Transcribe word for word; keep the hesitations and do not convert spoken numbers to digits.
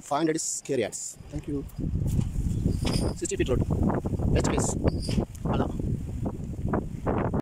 Find it is scary ads. Thank you. sixty feet road. Best place. Hello.